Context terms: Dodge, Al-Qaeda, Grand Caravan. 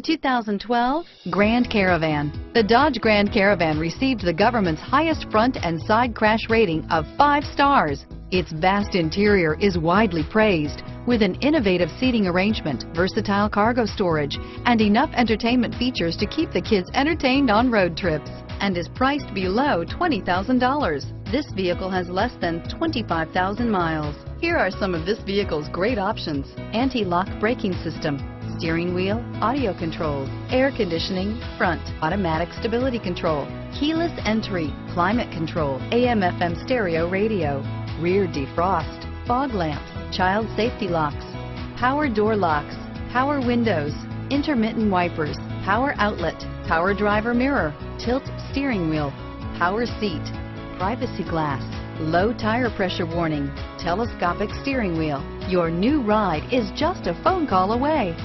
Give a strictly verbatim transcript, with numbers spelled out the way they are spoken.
two thousand twelve Grand Caravan. The Dodge Grand Caravan received the government's highest front and side crash rating of five stars. Its vast interior is widely praised, with an innovative seating arrangement, versatile cargo storage, and enough entertainment features to keep the kids entertained on road trips, and is priced below twenty thousand dollars. This vehicle has less than twenty-five thousand miles. Here are some of this vehicle's great options: anti-lock braking system, steering wheel audio controls, air conditioning, front, automatic stability control, keyless entry, climate control, A M F M stereo radio, rear defrost, fog lamps, child safety locks, power door locks, power windows, intermittent wipers, power outlet, power driver mirror, tilt steering wheel, power seat, privacy glass, low tire pressure warning, telescopic steering wheel. Your new ride is just a phone call away.